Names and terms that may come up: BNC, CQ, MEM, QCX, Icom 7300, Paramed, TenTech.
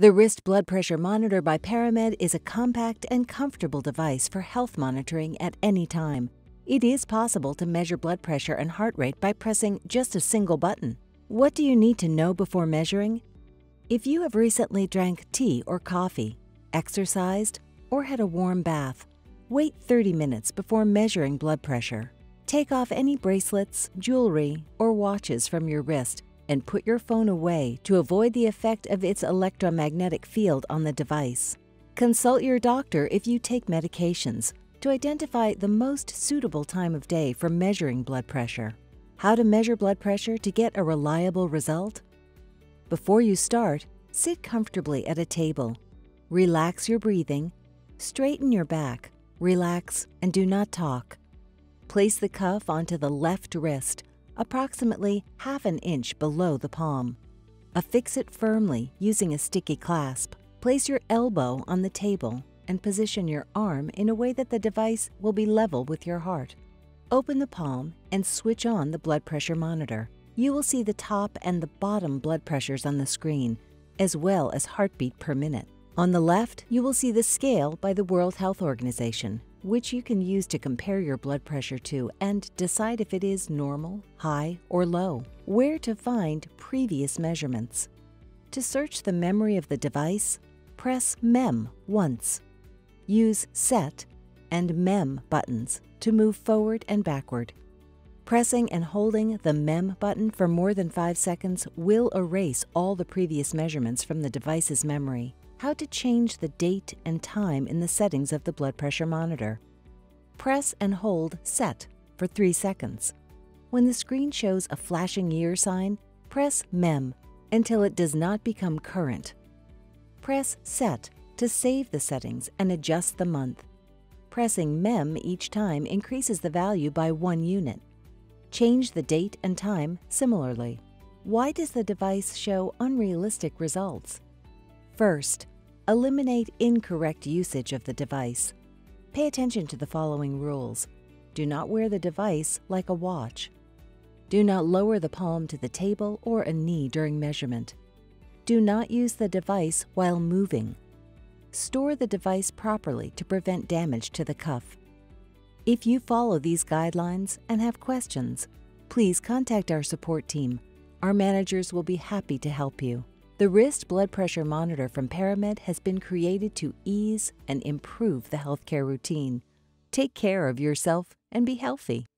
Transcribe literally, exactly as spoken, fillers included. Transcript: The wrist blood pressure monitor by Paramed is a compact and comfortable device for health monitoring at any time. It is possible to measure blood pressure and heart rate by pressing just a single button. What do you need to know before measuring? If you have recently drank tea or coffee, exercised, or had a warm bath, wait thirty minutes before measuring blood pressure. Take off any bracelets, jewelry, or watches from your wrist and put your phone away to avoid the effect of its electromagnetic field on the device. Consult your doctor if you take medications to identify the most suitable time of day for measuring blood pressure. How to measure blood pressure to get a reliable result? Before you start, sit comfortably at a table. Relax your breathing, straighten your back, relax, and do not talk. Place the cuff onto the left wrist, approximately half an inch below the palm. Affix it firmly using a sticky clasp. Place your elbow on the table and position your arm in a way that the device will be level with your heart. Open the palm and switch on the blood pressure monitor. You will see the top and the bottom blood pressures on the screen, as well as heartbeat per minute. On the left, you will see the scale by the World Health Organization, which you can use to compare your blood pressure to and decide if it is normal, high, or low. Where to find previous measurements. To search the memory of the device, press MEM once. Use SET and MEM buttons to move forward and backward. Pressing and holding the MEM button for more than five seconds will erase all the previous measurements from the device's memory. How to change the date and time in the settings of the blood pressure monitor. Press and hold SET for three seconds. When the screen shows a flashing year sign, press MEM until it does not become current. Press SET to save the settings and adjust the month. Pressing MEM each time increases the value by one unit. Change the date and time similarly. Why does the device show unrealistic results? First, eliminate incorrect usage of the device. Pay attention to the following rules. Do not wear the device like a watch. Do not lower the palm to the table or a knee during measurement. Do not use the device while moving. Store the device properly to prevent damage to the cuff. If you follow these guidelines and have questions, please contact our support team. Our managers will be happy to help you. The wrist blood pressure monitor from Paramed has been created to ease and improve the healthcare routine. Take care of yourself and be healthy.